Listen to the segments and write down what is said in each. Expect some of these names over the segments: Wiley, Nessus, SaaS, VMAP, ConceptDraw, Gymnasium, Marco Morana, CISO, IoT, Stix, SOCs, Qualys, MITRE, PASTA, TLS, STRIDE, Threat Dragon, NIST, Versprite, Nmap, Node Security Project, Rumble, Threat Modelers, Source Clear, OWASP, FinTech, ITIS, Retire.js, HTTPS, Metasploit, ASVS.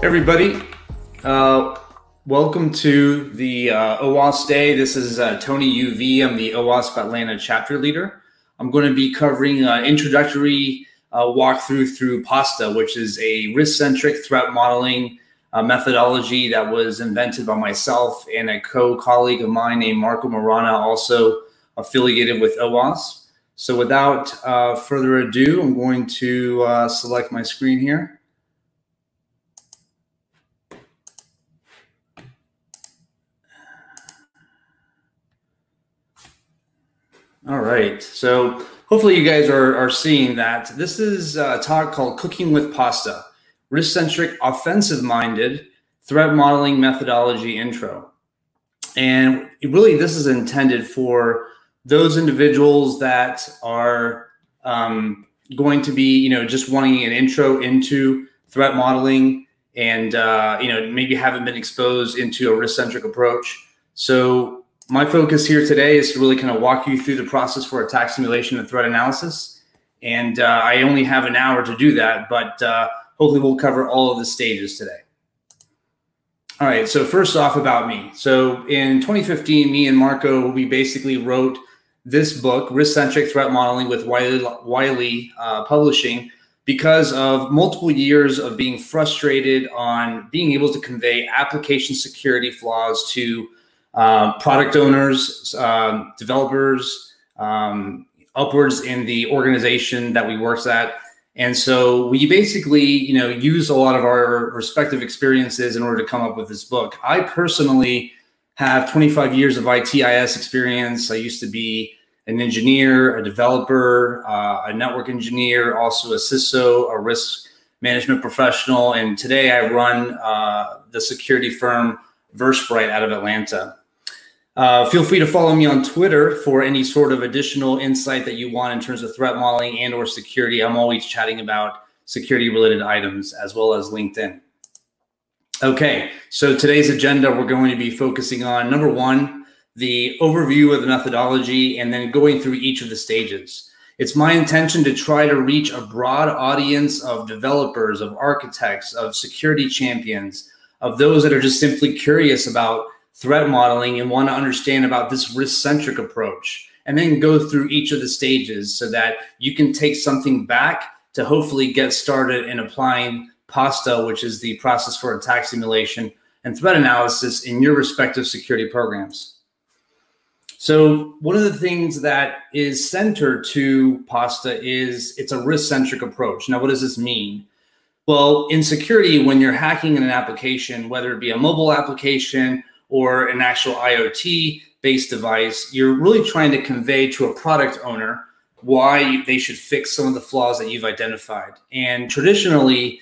Hey everybody, welcome to the OWASP Day. This is Tony UV. I'm the OWASP Atlanta chapter leader. I'm going to be covering an introductory walkthrough through PASTA, which is a risk-centric threat modeling methodology that was invented by myself and a co-colleague of mine named Marco Morana, also affiliated with OWASP. So without further ado, I'm going to select my screen here. All right, so hopefully you guys are seeing that. This is a talk called Cooking with Pasta, Risk-Centric, Offensive-Minded Threat Modeling Methodology Intro. And really this is intended for those individuals that are going to be, just wanting an intro into threat modeling and, maybe haven't been exposed into a risk-centric approach. So my focus here today is to really kind of walk you through the process for attack simulation and threat analysis. And I only have an hour to do that, but hopefully we'll cover all of the stages today. All right, so first off about me. So in 2015, me and Marco, we basically wrote this book, Risk-Centric Threat Modeling with Wiley Publishing, because of multiple years of being frustrated on being able to convey application security flaws to product owners, developers, upwards in the organization that we worked at. And so we basically, use a lot of our respective experiences in order to come up with this book. I personally have 25 years of ITIS experience. I used to be an engineer, a developer, a network engineer, also a CISO, a risk management professional. And today I run the security firm Versprite out of Atlanta. Feel free to follow me on Twitter for any sort of additional insight that you want in terms of threat modeling and or security. I'm always chatting about security related items as well as LinkedIn. Okay, so today's agenda, we're going to be focusing on number one, the overview of the methodology and then going through each of the stages. It's my intention to try to reach a broad audience of developers, of architects, of security champions, of those that are just simply curious about threat modeling and want to understand about this risk-centric approach, and then go through each of the stages so that you can take something back to hopefully get started in applying PASTA, which is the process for attack simulation and threat analysis in your respective security programs. So one of the things that is center to PASTA is it's a risk-centric approach. Now, what does this mean? Well, in security, when you're hacking in an application, whether it be a mobile application or an actual IoT-based device, you're really trying to convey to a product owner why they should fix some of the flaws that you've identified. And traditionally,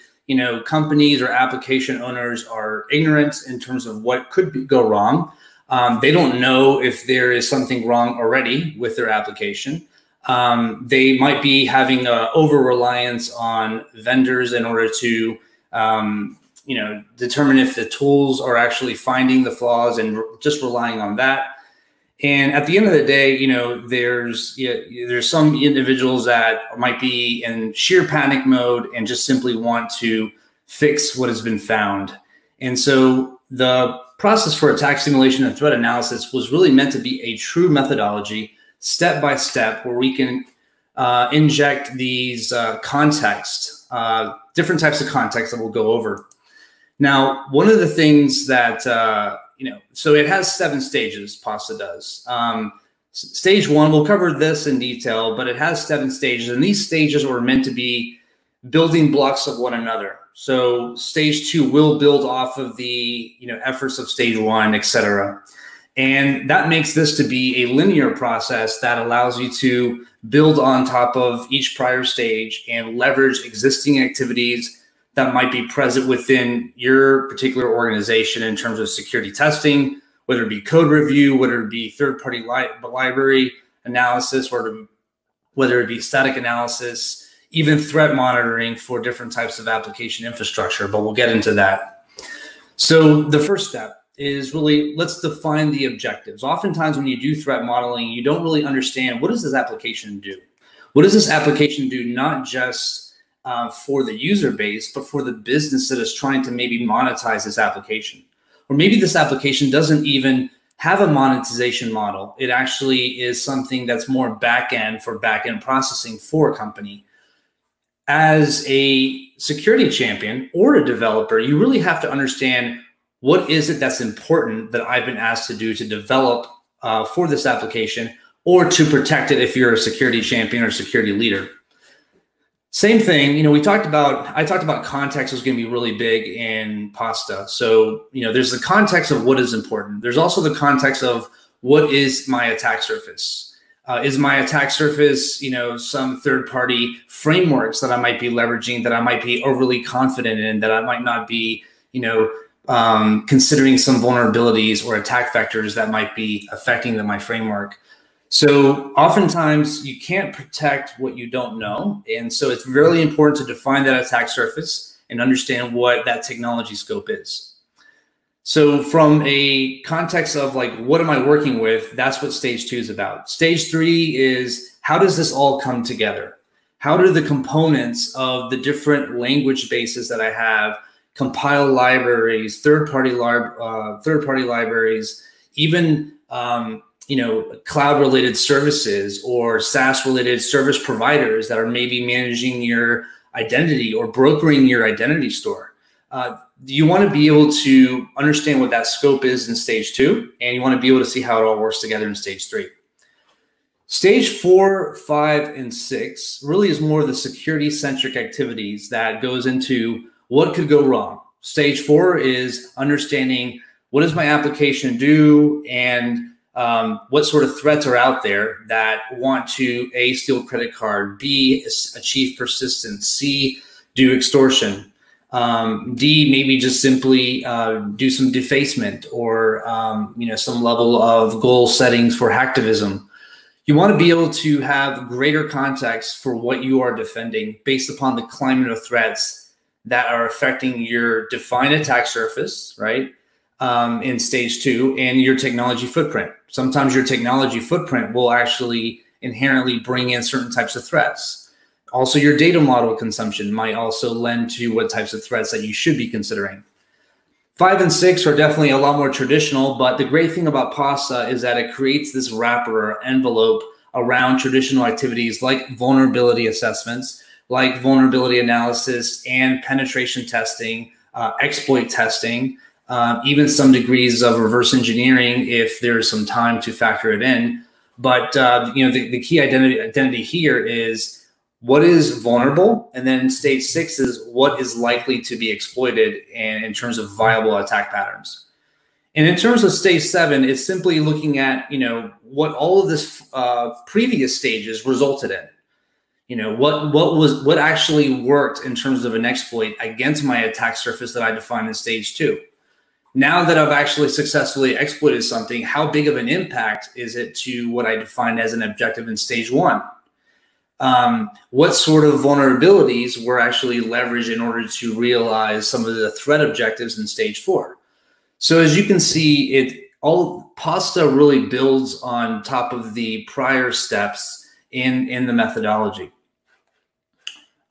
companies or application owners are ignorant in terms of what could go wrong. They don't know if there is something wrong already with their application. They might be having an over-reliance on vendors in order to determine if the tools are actually finding the flaws and just relying on that. And at the end of the day, there's some individuals that might be in sheer panic mode and just simply want to fix what has been found. And so the process for attack simulation and threat analysis was really meant to be a true methodology, step by step, where we can inject these contexts, different types of contexts that we'll go over. Now, one of the things that, so it has 7 stages, PASTA does. Stage 1, we'll cover this in detail, but it has 7 stages, and these stages were meant to be building blocks of one another. So stage 2 will build off of the efforts of stage 1, et cetera. And that makes this to be a linear process that allows you to build on top of each prior stage and leverage existing activities that might be present within your particular organization in terms of security testing, whether it be code review, whether it be third-party library analysis, or whether it be static analysis, even threat monitoring for different types of application infrastructure, but we'll get into that. So the first step is really, let's define the objectives. Oftentimes when you do threat modeling, you don't really understand, what does this application do? What does this application do, not just for the user base, but for the business that is trying to maybe monetize this application. Or maybe this application doesn't even have a monetization model. It actually is something that's more back-end for back-end processing for a company. As a security champion or a developer, you really have to understand what is it that's important that I've been asked to do to develop for this application or to protect it if you're a security champion or security leader. Same thing, you know, I talked about context was going to be really big in PASTA. So, you know, there's the context of what is important. There's also the context of what is my attack surface. Is my attack surface, you know, some third-party frameworks that I might be leveraging, that I might be overly confident in, that I might not be, you know, considering some vulnerabilities or attack vectors that might be affecting my framework. So oftentimes you can't protect what you don't know. And so it's really important to define that attack surface and understand what that technology scope is. So from a context of like, what am I working with? That's what stage 2 is about. Stage 3 is, how does this all come together? How do the components of the different language bases that I have, compile libraries, third-party libraries, even you know, cloud-related services or SaaS-related service providers that are maybe managing your identity or brokering your identity store. You want to be able to understand what that scope is in stage 2, and you want to be able to see how it all works together in stage 3. Stage 4, 5, and 6 really is more of the security-centric activities that goes into what could go wrong. Stage 4 is understanding what does my application do and what sort of threats are out there that want to A, steal credit card, B, achieve persistence, C, do extortion. D, maybe just simply do some defacement or you know, some level of goal settings for hacktivism. You want to be able to have greater context for what you are defending based upon the climate of threats that are affecting your defined attack surface, right, in stage 2, and your technology footprint. Sometimes your technology footprint will actually inherently bring in certain types of threats. Also, your data model consumption might also lend to what types of threats that you should be considering. 5 and 6 are definitely a lot more traditional, but the great thing about PASTA is that it creates this wrapper or envelope around traditional activities like vulnerability assessments, like vulnerability analysis and penetration testing, exploit testing, even some degrees of reverse engineering if there's some time to factor it in. But you know, the key identity here is what is vulnerable, and then stage 6 is what is likely to be exploited and in terms of viable attack patterns. And in terms of stage 7, it's simply looking at, you know, what all of this previous stages resulted in. You know, what actually worked in terms of an exploit against my attack surface that I defined in stage 2. Now that I've actually successfully exploited something, how big of an impact is it to what I defined as an objective in stage 1? What sort of vulnerabilities were actually leveraged in order to realize some of the threat objectives in stage 4. So as you can see, PASTA really builds on top of the prior steps in the methodology.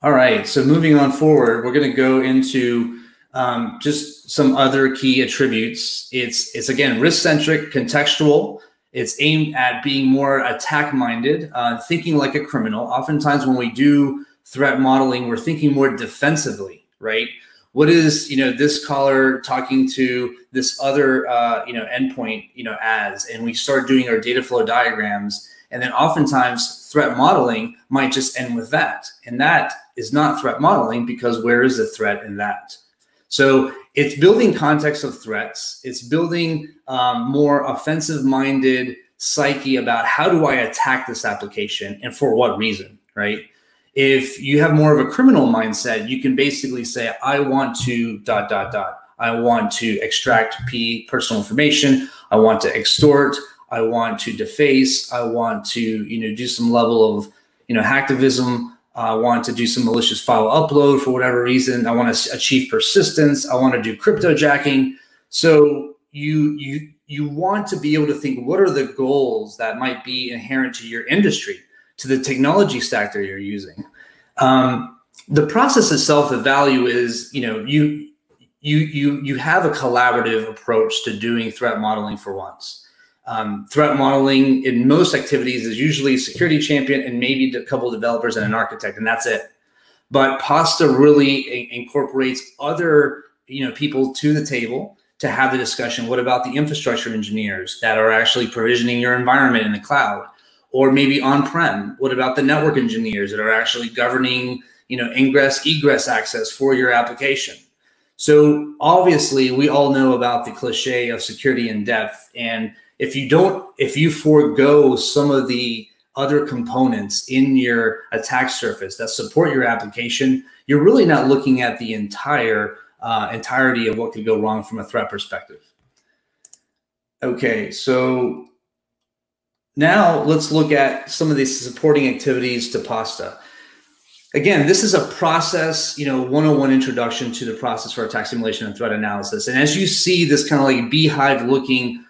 All right, so moving on forward, we're going to go into just some other key attributes. It's again, risk-centric, contextual. It's aimed at being more attack-minded, thinking like a criminal. Oftentimes when we do threat modeling, we're thinking more defensively, right? What is, you know, this caller talking to this other, you know, endpoint, you know, as, and we start doing our data flow diagrams. And then oftentimes threat modeling might just end with that. And that is not threat modeling, because where is the threat in that? So it's building context of threats. It's building more offensive-minded psyche about how do I attack this application and for what reason, right? If you have more of a criminal mindset, you can basically say, I want to ... I want to extract personal information. I want to extort. I want to deface. I want to, you know, do some level of, you know, hacktivism. I want to do some malicious file upload for whatever reason. I want to achieve persistence. I want to do crypto jacking. So you want to be able to think, what are the goals that might be inherent to your industry, to the technology stack that you're using? the process itself, the value is, you know, you have a collaborative approach to doing threat modeling for once. Threat modeling in most activities is usually security champion and maybe a couple of developers and an architect, and that's it. But PASTA really incorporates other, you know, people to the table to have the discussion. What about the infrastructure engineers that are actually provisioning your environment in the cloud or maybe on-prem? What about the network engineers that are actually governing, you know, ingress, egress access for your application? So obviously we all know about the cliche of security in depth. And if you don't, if you forego some of the other components in your attack surface that support your application, you're really not looking at the entire entirety of what could go wrong from a threat perspective. Okay, so now let's look at some of these supporting activities to PASTA. Again, this is a process, you know, 101 introduction to the process for attack simulation and threat analysis. And as you see this kind of like beehive looking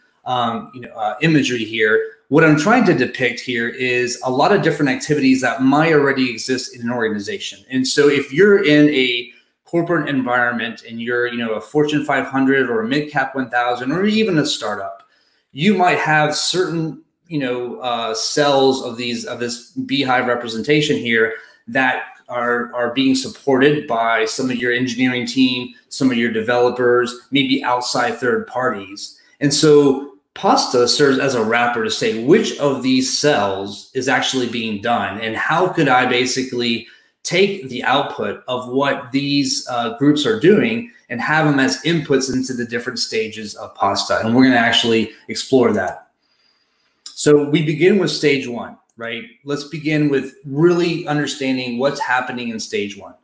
imagery here, what I'm trying to depict here is a lot of different activities that might already exist in an organization. And so if you're in a corporate environment and you're, you know, a Fortune 500 or a mid-cap 1000 or even a startup, you might have certain, you know, cells of these, of this beehive representation here that are being supported by some of your engineering team, some of your developers, maybe outside third parties. And so PASTA serves as a wrapper to say which of these cells is actually being done and how could I basically take the output of what these groups are doing and have them as inputs into the different stages of PASTA. And we're going to actually explore that. So we begin with stage one, right? Let's begin with really understanding what's happening in stage one.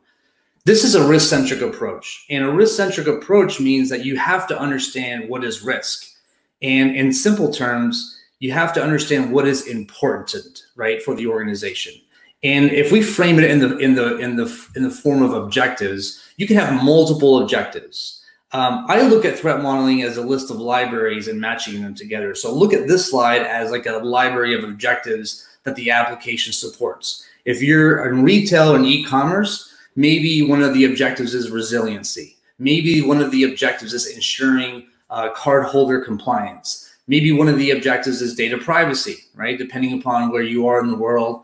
This is a risk-centric approach. And a risk-centric approach means that you have to understand what is risk. And in simple terms, you have to understand what is important, right, for the organization. And if we frame it in the form of objectives, you can have multiple objectives. I look at threat modeling as a list of libraries and matching them together. So look at this slide as like a library of objectives that the application supports. If you're in retail and e-commerce, maybe one of the objectives is resiliency. Maybe one of the objectives is ensuring cardholder compliance. Maybe one of the objectives is data privacy, right? Depending upon where you are in the world,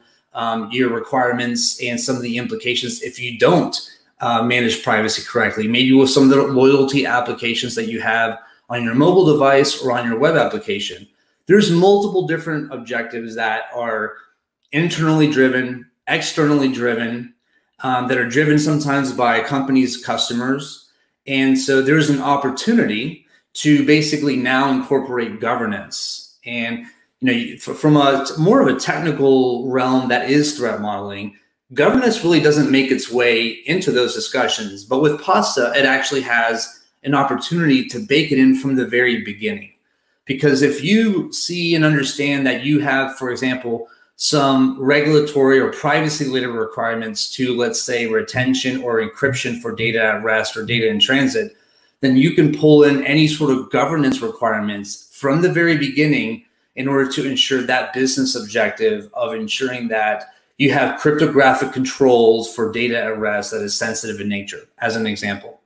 your requirements and some of the implications if you don't manage privacy correctly. Maybe with some of the loyalty applications that you have on your mobile device or on your web application. There's multiple different objectives that are internally driven, externally driven, that are driven sometimes by a company's customers. And so there's an opportunity to basically now incorporate governance. And, you know, from a more of a technical realm that is threat modeling, governance really doesn't make its way into those discussions. But with PASTA, it actually has an opportunity to bake it in from the very beginning. Because if you see and understand that you have, for example, some regulatory or privacy-related requirements to, let's say, retention or encryption for data at rest or data in transit, then you can pull in any sort of governance requirements from the very beginning in order to ensure that business objective of ensuring that you have cryptographic controls for data at rest that is sensitive in nature, as an example.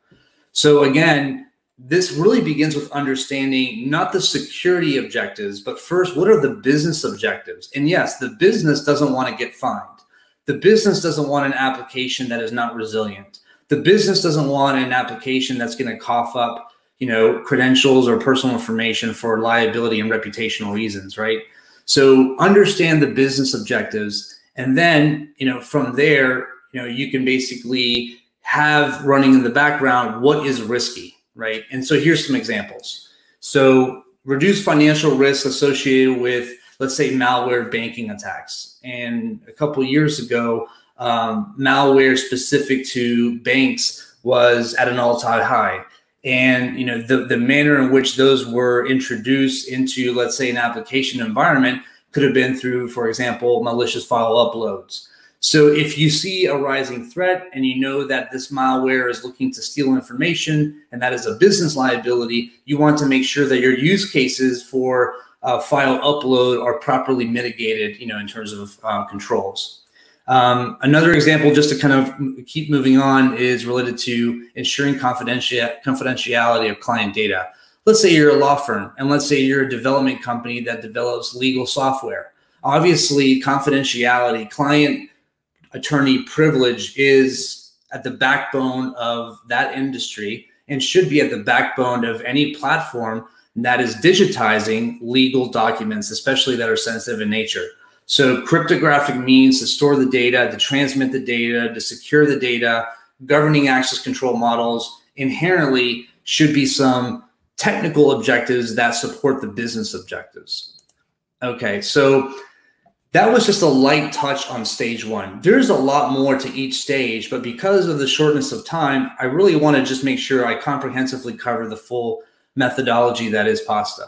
So again, this really begins with understanding not the security objectives, but first, what are the business objectives? And yes, the business doesn't want to get fined. The business doesn't want an application that is not resilient. The business doesn't want an application that's going to cough up, you know, credentials or personal information for liability and reputational reasons, right? So understand the business objectives. And then, you know, from there, you know, you can basically have running in the background what is risky, right? And so here's some examples. So reduce financial risk associated with, let's say, malware banking attacks. And a couple of years ago, malware specific to banks was at an all-time high. And, you know, the manner in which those were introduced into, let's say, an application environment could have been through, for example, malicious file uploads. So if you see a rising threat and you know that this malware is looking to steal information and that is a business liability, you want to make sure that your use cases for file upload are properly mitigated, you know, in terms of controls. Another example, just to kind of keep moving on, is related to ensuring confidentiality of client data. Let's say you're a law firm, and let's say you're a development company that develops legal software. Obviously, confidentiality, client attorney privilege is at the backbone of that industry and should be at the backbone of any platform that is digitizing legal documents, especially that are sensitive in nature. So cryptographic means to store the data, to transmit the data, to secure the data, governing access control models inherently should be some technical objectives that support the business objectives. Okay, so that was just a light touch on stage one. There's a lot more to each stage, but because of the shortness of time, I really want to just make sure I comprehensively cover the full methodology that is PASTA.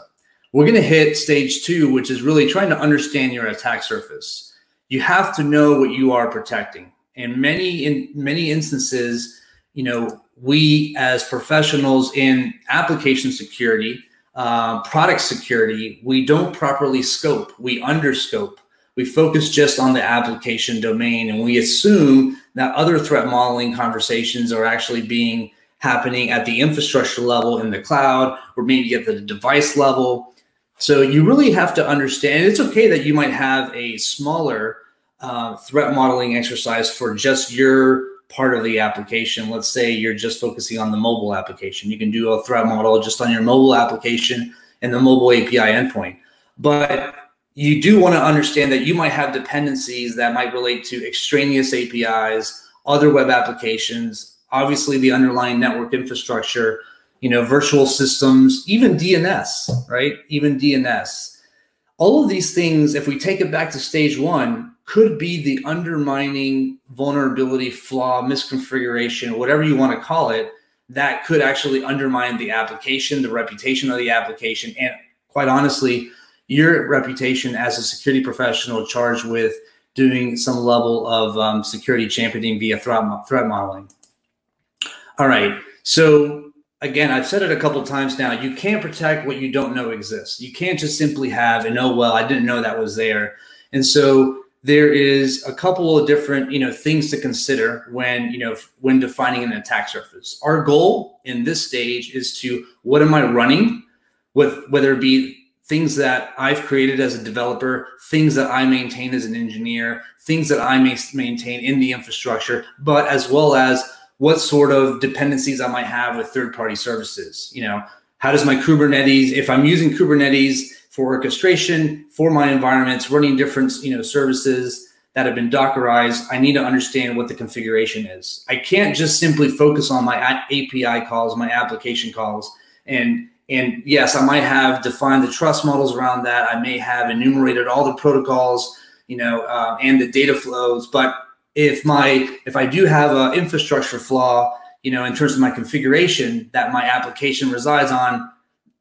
We're going to hit stage two, which is really trying to understand your attack surface. You have to know what you are protecting. And in many instances, you know, we as professionals in application security, product security, we don't properly scope. We underscope. We focus just on the application domain, and we assume that other threat modeling conversations are actually being happening at the infrastructure level in the cloud, or maybe at the device level. So you really have to understand, it's okay that you might have a smaller threat modeling exercise for just your part of the application. Let's say you're just focusing on the mobile application. You can do a threat model just on your mobile application and the mobile API endpoint. But you do want to understand that you might have dependencies that might relate to extraneous APIs, other web applications, obviously the underlying network infrastructure, you know, virtual systems, even DNS, right? Even DNS. All of these things, if we take it back to stage one, could be the undermining vulnerability, flaw, misconfiguration, whatever you want to call it, that could actually undermine the application, the reputation of the application, and quite honestly, your reputation as a security professional charged with doing some level of security championing via threat modeling. All right, so again, I've said it a couple of times now, you can't protect what you don't know exists. You can't just simply have an, oh, well, I didn't know that was there. And so there is a couple of different, you know, things to consider when, you know, when defining an attack surface. Our goal in this stage is to, what am I running with, whether it be things that I've created as a developer, things that I maintain as an engineer, things that I may maintain in the infrastructure, but as well as what sort of dependencies I might have with third-party services. You know, how does my Kubernetes, if I'm using Kubernetes for orchestration, for my environments, running different, you know, services that have been Dockerized, I need to understand what the configuration is. I can't just simply focus on my API calls, my application calls, and yes, I might have defined the trust models around that. I may have enumerated all the protocols, you know, and the data flows. But if I do have an infrastructure flaw, you know, in terms of my configuration that my application resides on,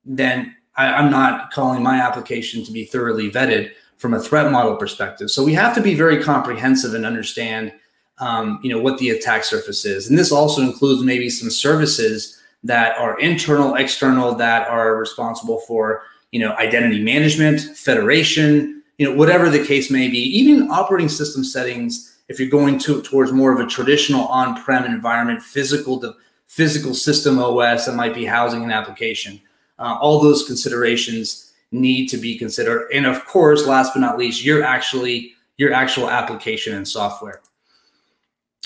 then I'm not calling my application to be thoroughly vetted from a threat model perspective. So we have to be very comprehensive and understand, you know, what the attack surface is. And this also includes maybe some services that are internal, external, that are responsible for, you know, identity management, federation, you know, whatever the case may be. Even operating system settings, if you're going towards more of a traditional on-prem environment, physical system OS that might be housing an application. All those considerations need to be considered. And of course, last but not least, your actual application and software.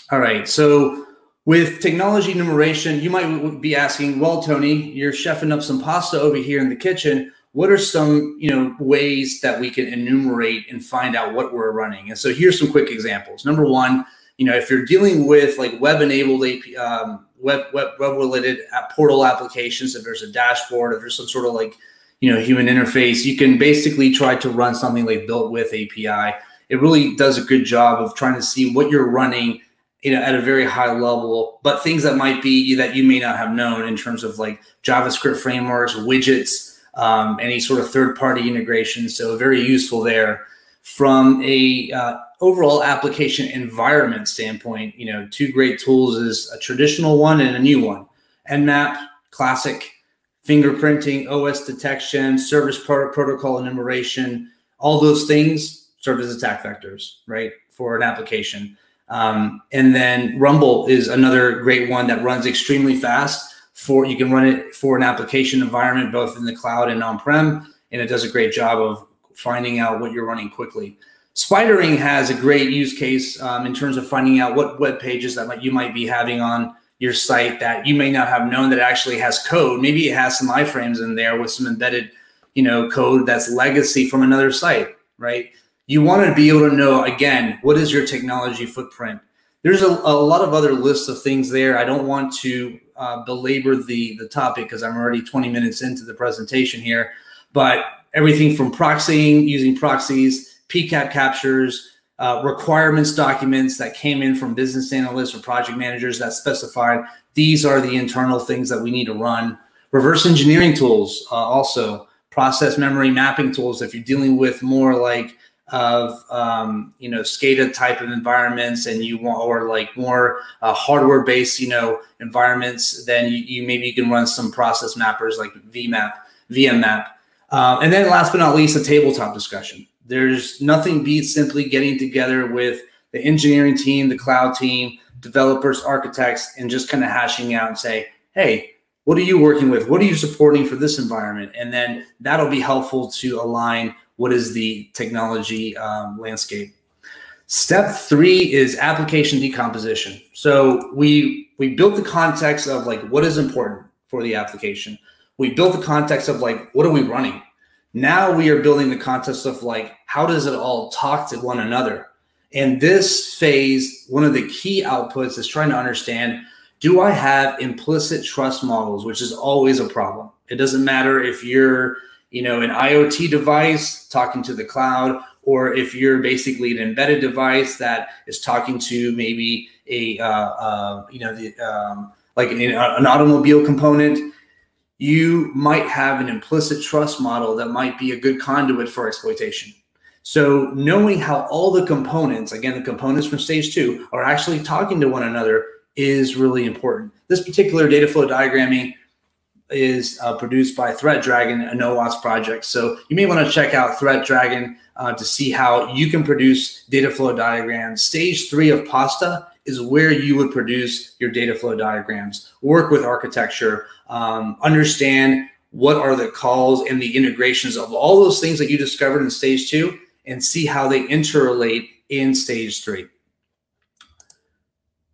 All right, so with technology enumeration, you might be asking, well, Tony, you're chefing up some pasta over here in the kitchen. What are some, you know, ways that we can enumerate and find out what we're running? And so here's some quick examples. Number one, you know, if you're dealing with like web-enabled, web-related portal applications, if there's a dashboard, if there's some sort of like, you know, human interface, you can basically try to run something like BuiltWith API. It really does a good job of trying to see what you're running, you know, at a very high level, but things that might be that you may not have known in terms of like JavaScript frameworks, widgets, any sort of third-party integration. So very useful there. From a overall application environment standpoint, you know, two great tools is a traditional one and a new one. Nmap, classic, fingerprinting, OS detection, service protocol enumeration, all those things serve as attack vectors, right? for an application. And then Rumble is another great one that runs extremely fast. You can run it for an application environment, both in the cloud and on-prem, and it does a great job of finding out what you're running quickly. Spidering has a great use case in terms of finding out what web pages that you might be having on your site that you may not have known that actually has code. Maybe it has some iframes in there with some embedded, code that's legacy from another site, right? You want to be able to know, again, what is your technology footprint? There's a lot of other lists of things there. I don't want to belabor the topic because I'm already 20 minutes into the presentation here, but everything from proxying, using proxies, PCAP captures, requirements documents that came in from business analysts or project managers that specified these are the internal things that we need to run. Reverse engineering tools also. Process memory mapping tools if you're dealing with more like SCADA type of environments and you want, or like more hardware based, environments, then maybe you can run some process mappers like VMAP, VMAP. And then last but not least, a tabletop discussion. There's nothing beats simply getting together with the engineering team, the cloud team, developers, architects, and just kind of hashing out and say, hey, what are you working with? What are you supporting for this environment? And then that'll be helpful to align what is the technology landscape. Step three is application decomposition. So we built the context of like what is important for the application. We built the context of like what are we running? Now we are building the context of like how does it all talk to one another? And this phase, one of the key outputs is trying to understand, do I have implicit trust models, which is always a problem. It doesn't matter if you're, an IoT device talking to the cloud, or if you're basically an embedded device that is talking to maybe a, like an automobile component, you might have an implicit trust model that might be a good conduit for exploitation. So knowing how all the components, again, the components from stage two are actually talking to one another is really important. This particular data flow diagramming is produced by Threat Dragon, an OWASP project. So you may want to check out Threat Dragon to see how you can produce data flow diagrams. Stage three of PASTA is where you would produce your data flow diagrams, work with architecture, understand what are the calls and the integrations of all those things that you discovered in stage two and see how they interrelate in stage three.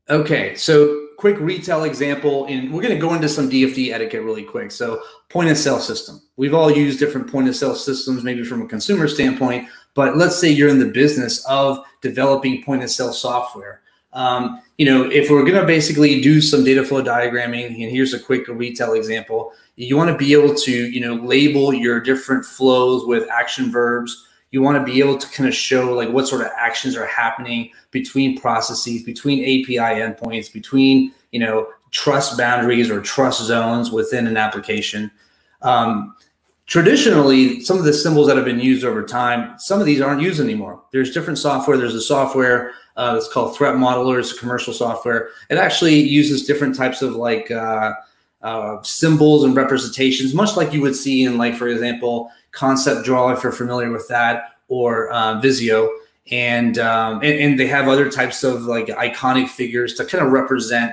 Okay, so quick retail example, and we're going to go into some DFD etiquette really quick. So point of sale system. We've all used different point of sale systems, maybe from a consumer standpoint, but let's say you're in the business of developing point of sale software. If we're going to basically do some data flow diagramming, and here's a quick retail example, you want to be able to, label your different flows with action verbs. You want to be able to kind of show like what sort of actions are happening between processes, between API endpoints, between, trust boundaries or trust zones within an application. Traditionally, some of the symbols that have been used over time, some of these aren't used anymore. There's different software. There's a software that's called Threat Modelers, commercial software. It actually uses different types of like symbols and representations, much like you would see in like, for example, ConceptDraw, if you're familiar with that, or Visio, and they have other types of like iconic figures to kind of represent,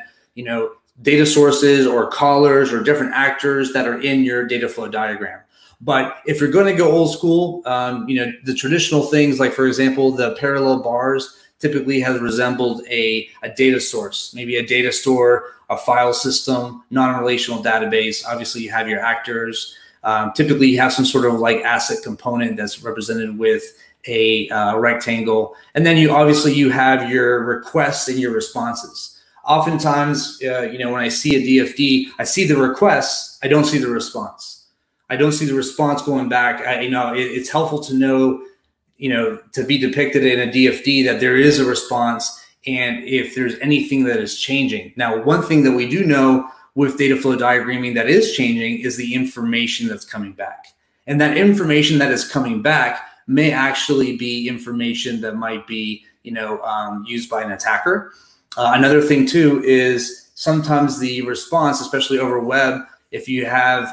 data sources or callers or different actors that are in your data flow diagram. But if you're going to go old school, the traditional things, like for example, the parallel bars typically has resembled a data source, maybe a data store, a file system, non-relational database. Obviously, you have your actors. Typically, you have some sort of like asset component that's represented with a rectangle. And then you have your requests and your responses. Oftentimes, when I see a DFD, I see the requests. I don't see the response. I don't see the response going back. It's helpful to know, to be depicted in a DFD that there is a response and if there's anything that is changing. Now, one thing that we do know with data flow diagramming that is changing is the information that's coming back. And that information that is coming back may actually be information that might be, used by an attacker. Another thing too is sometimes the response, especially over web, if you have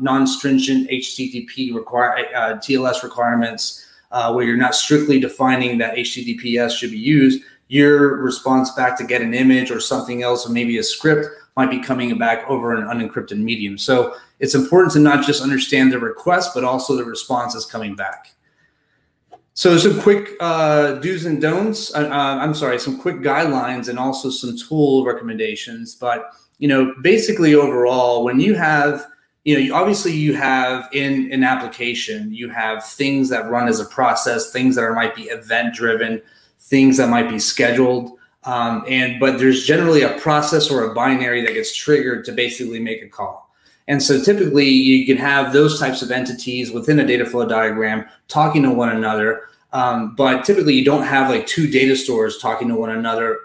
non-stringent HTTP TLS requirements, where you're not strictly defining that HTTPS should be used, your response back to get an image or something else, or maybe a script, might be coming back over an unencrypted medium. So it's important to not just understand the request, but also the response is coming back. So some quick do's and don'ts, some quick guidelines and also some tool recommendations. But, you know, basically overall, when you have, you know, obviously you have in an application, you have things that run as a process, things that might be event driven, things that might be scheduled. But there's generally a process or a binary that gets triggered to basically make a call. And so typically you can have those types of entities within a data flow diagram talking to one another. But typically you don't have like two data stores talking to one another,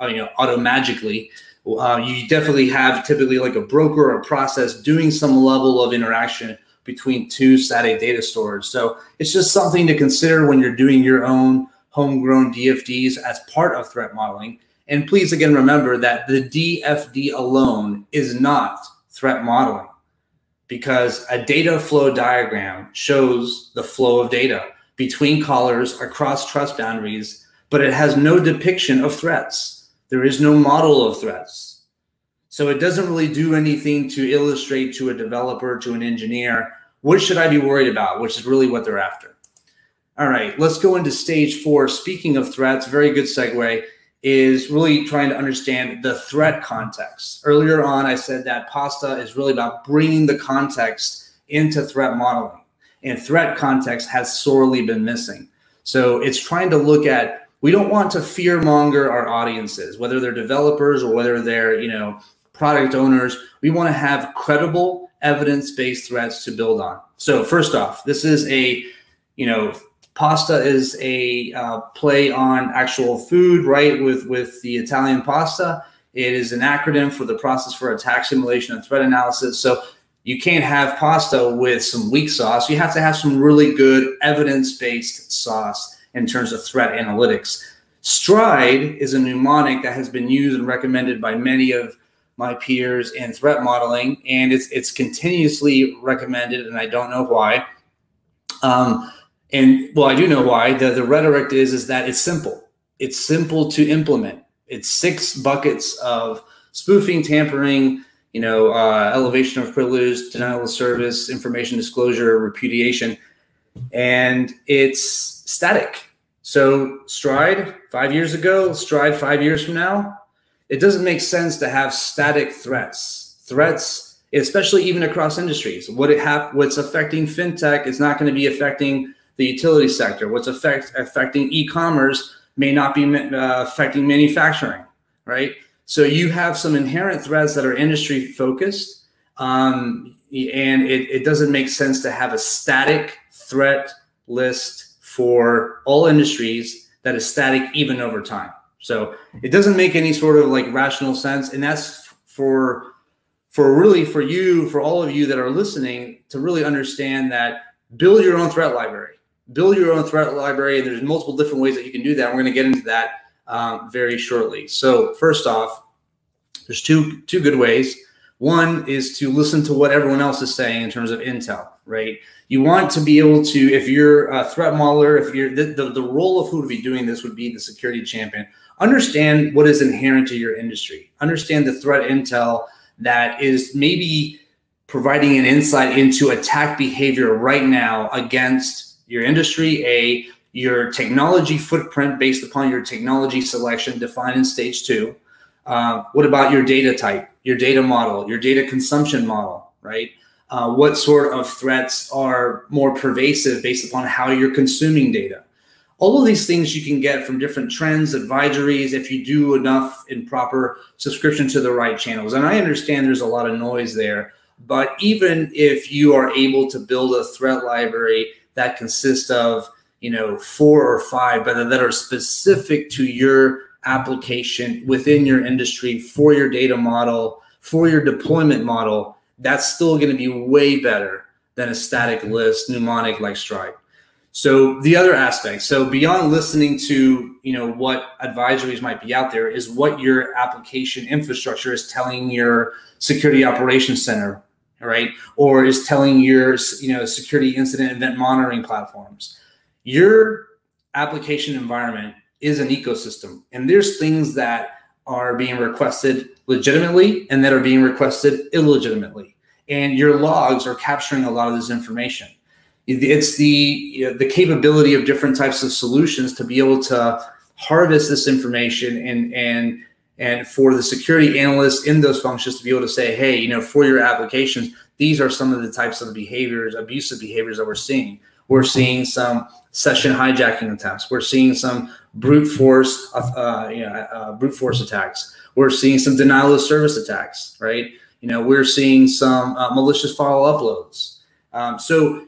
you know, automagically. You definitely have typically like a broker or a process doing some level of interaction between two SATA data stores. So it's just something to consider when you're doing your own homegrown DFDs as part of threat modeling. And please, again, remember that the DFD alone is not threat modeling, because a data flow diagram shows the flow of data between callers across trust boundaries, but it has no depiction of threats. There is no model of threats. So it doesn't really do anything to illustrate to a developer, to an engineer, what should I be worried about, which is really what they're after. All right, let's go into stage four. Speaking of threats, very good segue, is really trying to understand the threat context. Earlier on, I said that PASTA is really about bringing the context into threat modeling, and threat context has sorely been missing. So it's trying to look at, we don't want to fear monger our audiences, whether they're developers or whether they're, you know, product owners. We want to have credible evidence-based threats to build on. So first off, this is a, you know, PASTA is a play on actual food, right, with the Italian pasta. It is an acronym for the process for attack simulation and threat analysis. So you can't have pasta with some weak sauce. You have to have some really good evidence-based sauce in terms of threat analytics. STRIDE is a mnemonic that has been used and recommended by many of my peers in threat modeling, and it's continuously recommended, and I don't know why. Well, I do know why. The rhetoric is that it's simple. It's simple to implement. It's 6 buckets of spoofing, tampering, you know, elevation of privilege, denial of service, information disclosure, repudiation, and it's static. So STRIDE 5 years ago, STRIDE 5 years from now, it doesn't make sense to have static threats. Threats, especially even across industries. What's affecting fintech is not going to be affecting the utility sector. What's affecting e-commerce may not be affecting manufacturing, right? So you have some inherent threats that are industry focused, and it doesn't make sense to have a static threat list for all industries that is static even over time. So it doesn't make any sort of like rational sense, and that's for you, for all of you that are listening, to really understand that build your own threat library. Build your own threat library. There's multiple different ways that you can do that. We're going to get into that very shortly. So first off, there's two good ways. One is to listen to what everyone else is saying in terms of intel, right? You want to be able to, if you're a threat modeler, if you're the role of who would be doing this would be the security champion. Understand what is inherent to your industry. Understand the threat intel that is maybe providing an insight into attack behavior right now against your industry, your technology footprint based upon your technology selection defined in stage two. What about your data type, your data model, your data consumption model, right? What sort of threats are more pervasive based upon how you're consuming data? All of these things you can get from different trends, advisories, if you do enough in proper subscription to the right channels. And I understand there's a lot of noise there, but even if you are able to build a threat library that consists of, you know, 4 or 5, but that are specific to your application within your industry, for your data model, for your deployment model, that's still going to be way better than a static list mnemonic like STRIDE. So the other aspect, so beyond listening to, you know, what advisories might be out there, is what your application infrastructure is telling your security operations center, right? Or is telling your, you know, security incident event monitoring platforms. your application environment is an ecosystem, and there's things that are being requested legitimately and that are being requested illegitimately. And your logs are capturing a lot of this information. It's the capability of different types of solutions to be able to harvest this information and for the security analysts in those functions to be able to say, hey, you know, for your applications, these are some of the types of behaviors, abusive behaviors that we're seeing. We're seeing some session hijacking attempts. We're seeing some brute force, attacks. We're seeing some denial of service attacks, right? You know, we're seeing some malicious file uploads. So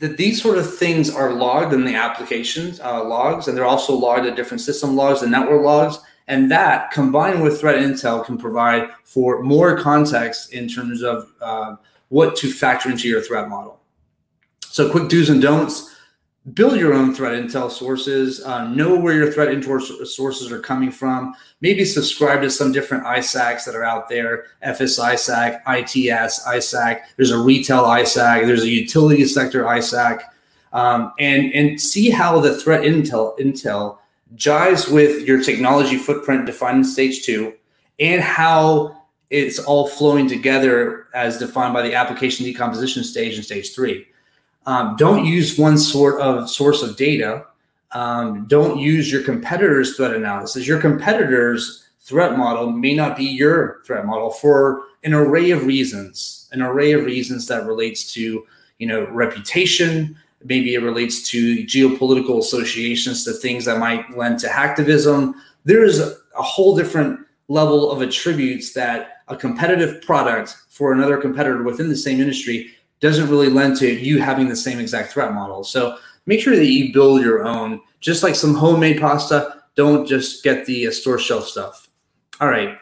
that these sort of things are logged in the applications logs, and they're also logged at different system logs and network logs. And that, combined with threat intel, can provide for more context in terms of what to factor into your threat model. So quick do's and don'ts. Build your own threat intel sources, know where your threat intel sources are coming from, maybe subscribe to some different ISACs that are out there, FSISAC, ITS, ISAC, there's a retail ISAC, there's a utility sector ISAC, and see how the threat intel jives with your technology footprint defined in stage 2 and how it's all flowing together as defined by the application decomposition stage in stage 3. Don't use one sort of source of data. Don't use your competitor's threat analysis. Your competitor's threat model may not be your threat model for an array of reasons that relates to, you know, reputation. Maybe it relates to geopolitical associations, to things that might lend to hacktivism. There is a whole different level of attributes that a competitive product for another competitor within the same industry doesn't really lend to you having the same exact threat model. So make sure that you build your own, just like some homemade pasta. Don't just get the store shelf stuff. All right.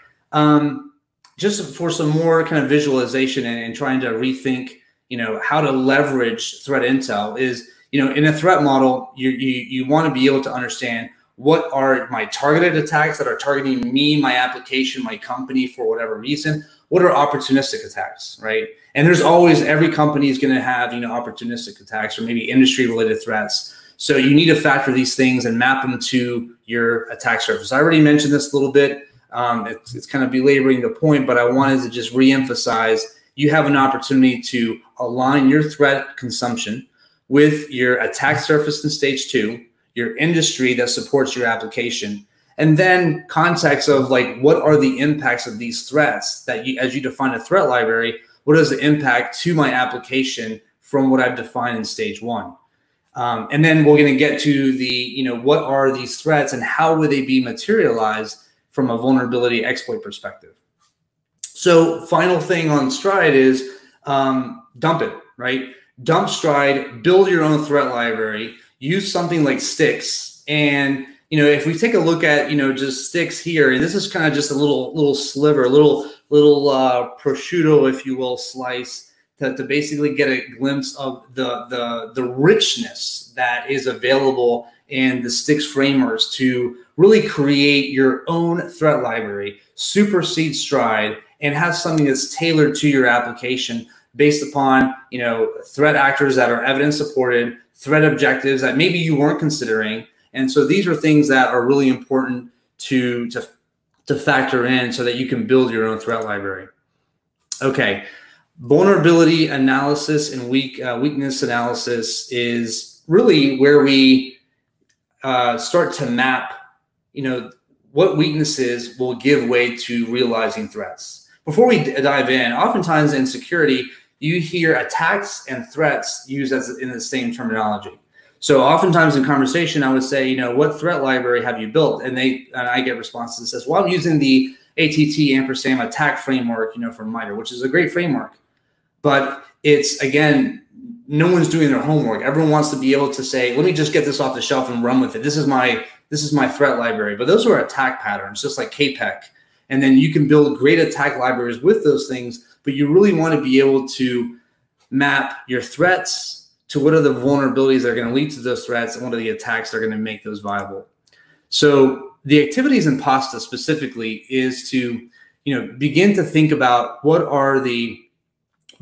Just for some more kind of visualization and trying to rethink, you know, how to leverage threat intel is, you know, in a threat model, you want to be able to understand what are my targeted attacks that are targeting me, my application, my company for whatever reason. What are opportunistic attacks, right? And there's always, every company is going to have, you know, opportunistic attacks or maybe industry-related threats. So you need to factor these things and map them to your attack surface. I already mentioned this a little bit. It's kind of belaboring the point, but I wanted to just reemphasize: you have an opportunity to align your threat consumption with your attack surface in stage 2, your industry that supports your application, and then context of like, what are the impacts of these threats that you, as you define a threat library, what is the impact to my application from what I've defined in stage 1? And then we're gonna get to the, you know, what are these threats and how would they be materialized from a vulnerability exploit perspective? So final thing on Stride is dump it, right? Dump Stride, build your own threat library, use something like Stix. And you know, if we take a look at, you know, just Stix here, and this is kind of just a little sliver, little prosciutto, if you will, slice to basically get a glimpse of the richness that is available in the Stix framers to really create your own threat library, supersede Stride, and have something that's tailored to your application based upon, you know, threat actors that are evidence supported, threat objectives that maybe you weren't considering. And so these are things that are really important to factor in so that you can build your own threat library. Okay, vulnerability analysis and weakness analysis is really where we start to map, you know, what weaknesses will give way to realizing threats. Before we dive in, oftentimes in security, you hear attacks and threats used as in the same terminology. So oftentimes in conversation, I would say, you know, what threat library have you built? And I get responses that says, well, I'm using the ATT attack framework, you know, from MITRE, which is a great framework. But it's, again, no one's doing their homework. Everyone wants to be able to say, let me just get this off the shelf and run with it. This is my threat library. But those are attack patterns, just like KPEC. And then you can build great attack libraries with those things, but you really want to be able to map your threats to what are the vulnerabilities that are going to lead to those threats and what are the attacks that are going to make those viable. So the activities in PASTA specifically is to, you know, begin to think about what are the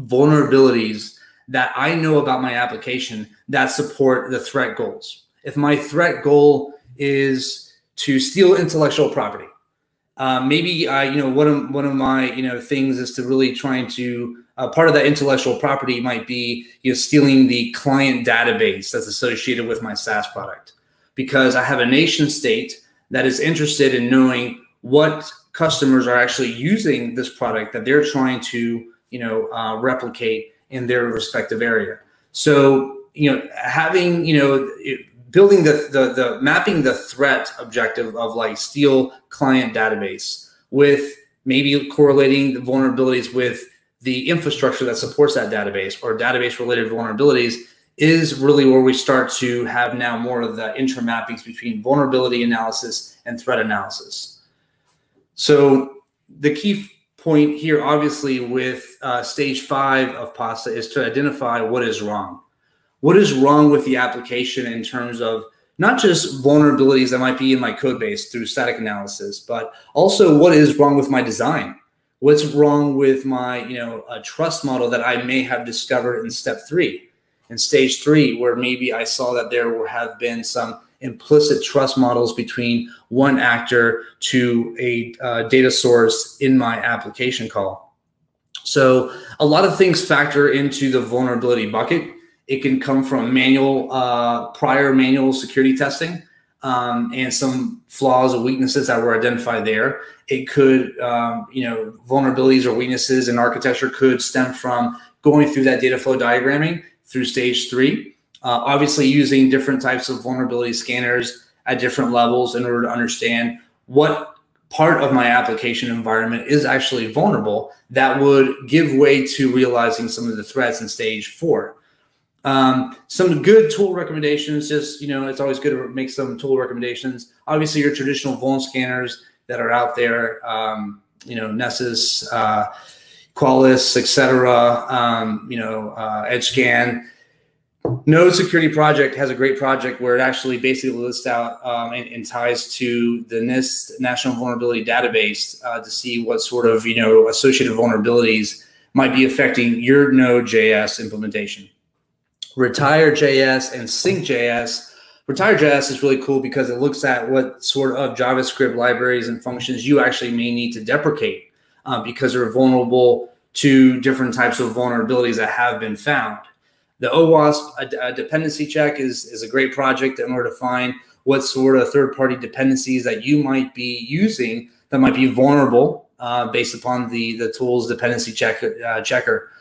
vulnerabilities that I know about my application that support the threat goals. If my threat goal is to steal intellectual property, maybe one of my things is to really trying to part of that intellectual property might be stealing the client database that's associated with my SaaS product, because I have a nation state that is interested in knowing what customers are actually using this product that they're trying to replicate in their respective area. So having building the mapping the threat objective of like steal client database with maybe correlating the vulnerabilities with the infrastructure that supports that database or database related vulnerabilities is really where we start to have now more of the intermappings between vulnerability analysis and threat analysis. So the key point here, obviously, with stage 5 of PASTA is to identify what is wrong. What is wrong with the application in terms of not just vulnerabilities that might be in my code base through static analysis, but also what is wrong with my design? What's wrong with my trust model that I may have discovered in step 3, in stage 3, where maybe I saw that there have been some implicit trust models between one actor to a data source in my application call. So a lot of things factor into the vulnerability bucket. It can come from manual, prior manual security testing and some flaws or weaknesses that were identified there. It could, vulnerabilities or weaknesses in architecture could stem from going through that data flow diagramming through stage 3. Obviously using different types of vulnerability scanners at different levels in order to understand what part of my application environment is actually vulnerable that would give way to realizing some of the threats in stage 4. Some good tool recommendations, just, it's always good to make some tool recommendations. Obviously your traditional vuln scanners that are out there, Nessus, Qualys, et cetera, EdgeScan. Node Security Project has a great project where it actually basically lists out and ties to the NIST National Vulnerability Database to see what sort of associated vulnerabilities might be affecting your Node.js implementation. Retire.js and Sync.js. Retire.js is really cool because it looks at what sort of JavaScript libraries and functions you actually may need to deprecate because they're vulnerable to different types of vulnerabilities that have been found. The OWASP dependency check is a great project in order to find what sort of third-party dependencies that you might be using that might be vulnerable based upon the tool's dependency checker.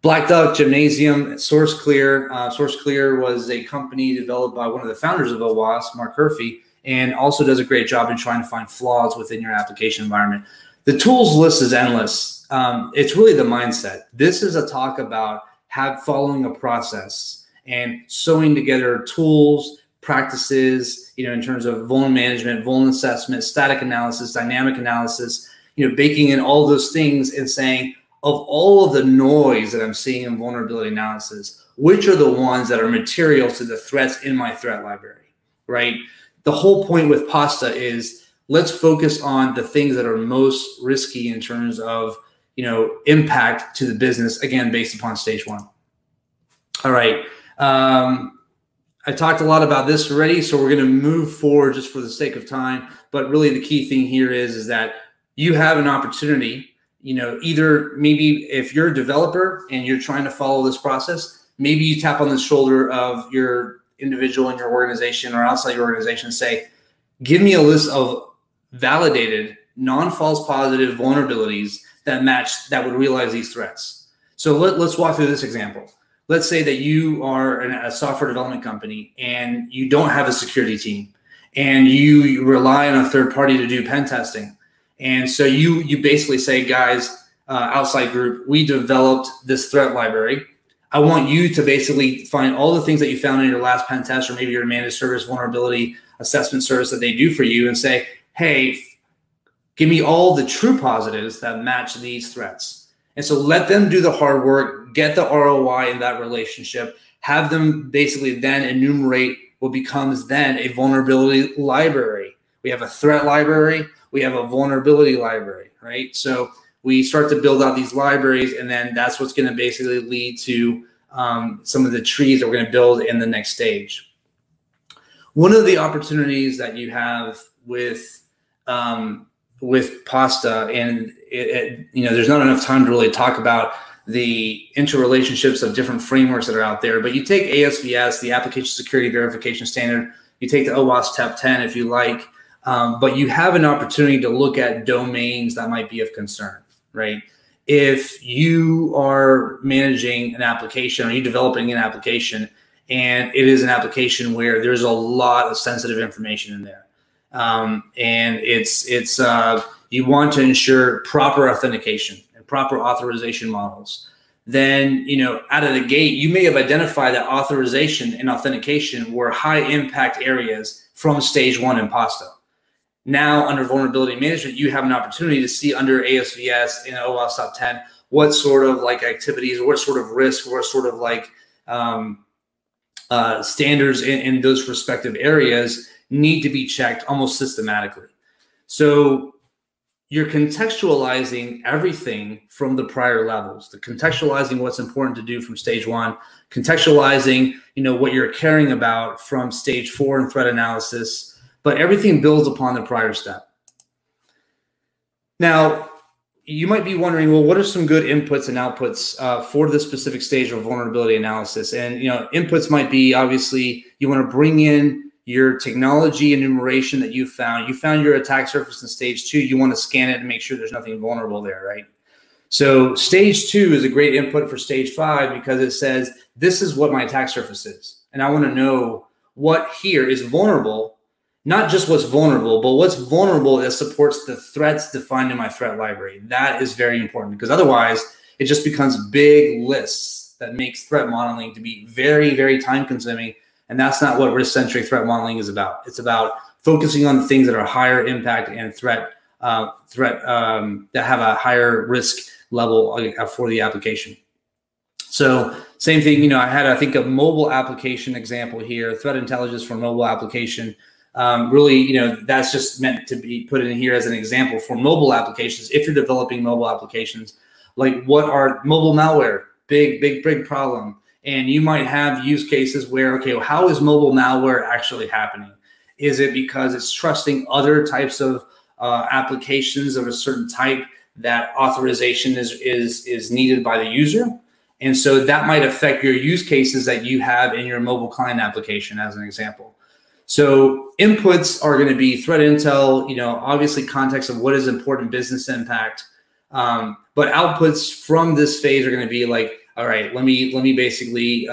Black Duck, Gymnasium, Source Clear. Source Clear was a company developed by one of the founders of OWASP, Mark Herfy, and also does a great job in trying to find flaws within your application environment. The tools list is endless. It's really the mindset. This is a talk about following a process and sewing together tools, practices, in terms of vuln management, vuln assessment, static analysis, dynamic analysis, baking in all those things and saying, of all of the noise that I'm seeing in vulnerability analysis, which are the ones that are material to the threats in my threat library, right? The whole point with PASTA is let's focus on the things that are most risky in terms of impact to the business, again, based upon stage 1. All right. I talked a lot about this already, so we're going to move forward just for the sake of time. But really the key thing here is that you have an opportunity, either maybe if you're a developer and you're trying to follow this process, maybe you tap on the shoulder of your individual in your organization or outside your organization and say, give me a list of validated non-false positive vulnerabilities that match that would realize these threats. So let's walk through this example. Let's say that you are a software development company and you don't have a security team and you rely on a third party to do pen testing. And so you basically say, guys, outside group, we developed this threat library. I want you to basically find all the things that you found in your last pen test or maybe your managed service vulnerability assessment service that they do for you and say, hey, give me all the true positives that match these threats. And so let them do the hard work, get the ROI in that relationship, have them basically then enumerate what becomes then a vulnerability library. We have a threat library, we have a vulnerability library, right? So we start to build out these libraries, and then that's what's going to basically lead to some of the trees that we're going to build in the next stage. One of the opportunities that you have with PASTA, and there's not enough time to really talk about the interrelationships of different frameworks that are out there, but you take ASVS, the Application Security Verification Standard, you take the OWASP Top 10 if you like, but you have an opportunity to look at domains that might be of concern, right? If you are managing an application or you're developing an application, and it is an application where there's a lot of sensitive information in there, and it's you want to ensure proper authentication and proper authorization models, then out of the gate you may have identified that authorization and authentication were high impact areas from stage one in PASTA. Now under vulnerability management, you have an opportunity to see under ASVS and OWASP Top 10 what sort of like activities, what sort of risk, what sort of like standards in those respective areas need to be checked almost systematically. So you're contextualizing everything from the prior levels, the contextualizing what's important to do from stage one, contextualizing what you're caring about from stage four and threat analysis, but everything builds upon the prior step. Now, you might be wondering, well, what are some good inputs and outputs for this specific stage of vulnerability analysis? And inputs might be, obviously, you want to bring in your technology enumeration that you found. You found your attack surface in stage two. You want to scan it and make sure there's nothing vulnerable there, right? So stage two is a great input for stage five because it says, this is what my attack surface is. And I want to know what here is vulnerable, not just what's vulnerable, but what's vulnerable that supports the threats defined in my threat library. That is very important because otherwise it just becomes big lists that makes threat modeling to be very, very time consuming. And that's not what risk-centric threat modeling is about. It's about focusing on the things that are higher impact and threat that have a higher risk level for the application. So same thing, I had, I think, a mobile application example here, threat intelligence for mobile application. Really, that's just meant to be put in here as an example for mobile applications. If you're developing mobile applications, like what are mobile malware? Big problem. And you might have use cases where, okay, well, how is mobile malware actually happening? Is it because it's trusting other types of applications of a certain type that authorization is needed by the user? And so that might affect your use cases that you have in your mobile client application as an example. So inputs are going to be threat intel, obviously context of what is important business impact. But outputs from this phase are going to be like, all right, let me basically,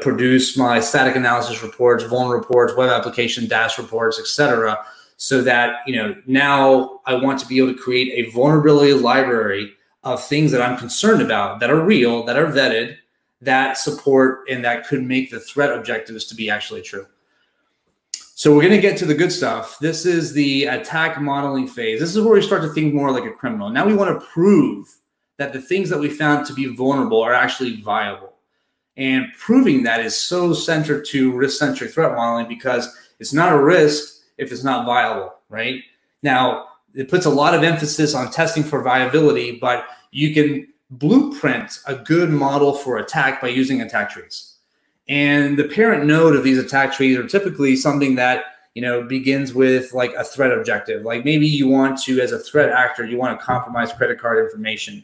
produce my static analysis reports, vuln reports, web application dash reports, etc., so that, now I want to be able to create a vulnerability library of things that I'm concerned about that are real, that are vetted, that support, and that could make the threat objectives to be actually true. So we're going to get to the good stuff. This is the attack modeling phase. This is where we start to think more like a criminal. Now we want to prove that the things that we found to be vulnerable are actually viable. And proving that is so centered to risk-centric threat modeling because it's not a risk if it's not viable, right? Now, it puts a lot of emphasis on testing for viability, but you can blueprint a good model for attack by using attack trees. And the parent node of these attack trees are typically something that, begins with like a threat objective. Like maybe you want to, as a threat actor, you want to compromise credit card information.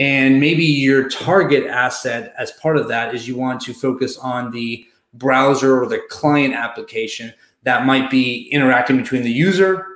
And maybe your target asset as part of that is you want to focus on the browser or the client application that might be interacting between the user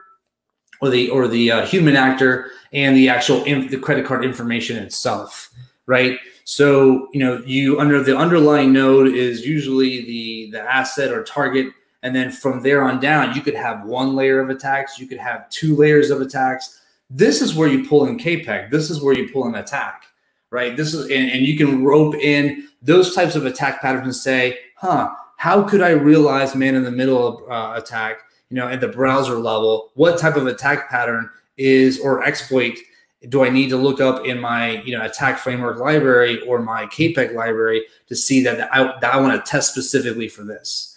or the human actor and the actual the credit card information itself, right? So, you under the underlying node is usually the asset or target. And then from there on down, you could have one layer of attacks. You could have two layers of attacks. This is where you pull in KPEG. This is where you pull in attack, right? This is, and you can rope in those types of attack patterns and say, how could I realize man in the middle attack, at the browser level? What type of attack pattern is or exploit do I need to look up in my, attack framework library or my KPEG library to see that I want to test specifically for this?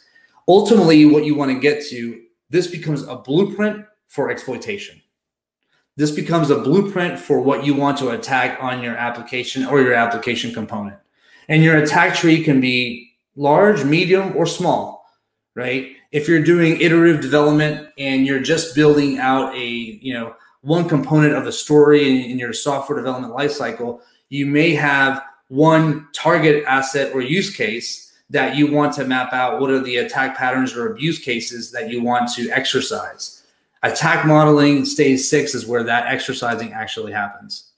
Ultimately, what you want to get to, this becomes a blueprint for exploitation. This becomes a blueprint for what you want to attack on your application or your application component. And your attack tree can be large, medium, or small, right? If you're doing iterative development and you're just building out a, you know, one component of the story in your software development lifecycle, you may have one target asset or use case that you want to map out. What are the attack patterns or abuse cases that you want to exercise? Attack modeling stage 6 is where that exercising actually happens.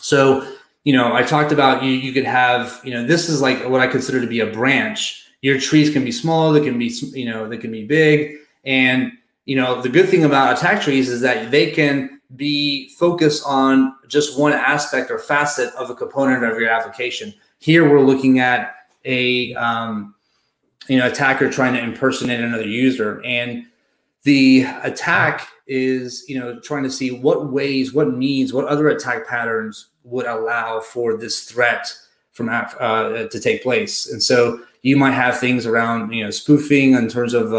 So, you know, I talked about you could have, you know, this is like what I consider to be a branch. Your trees can be small, they can be, you know, they can be big. And, you know, the good thing about attack trees is that they can be focused on just one aspect or facet of a component of your application. Here we're looking at a, you know, attacker trying to impersonate another user. And the attack is, you know, trying to see what ways, what means, what other attack patterns would allow for this threat from to take place. And so you might have things around, you know, spoofing in terms of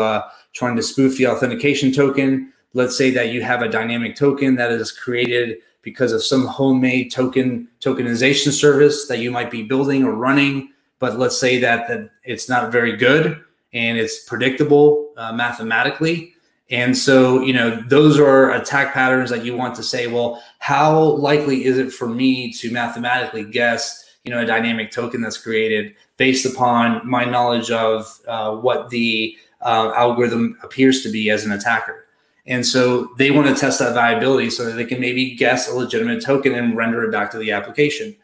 trying to spoof the authentication token. Let's say that you have a dynamic token that is created because of some homemade tokenization service that you might be building or running. But let's say that it's not very good and it's predictable mathematically. And so, you know, those are attack patterns that you want to say, well, how likely is it for me to mathematically guess, you know, a dynamic token that's created based upon my knowledge of what the algorithm appears to be as an attacker. And so they want to test that viability so that they can maybe guess a legitimate token and render it back to the application.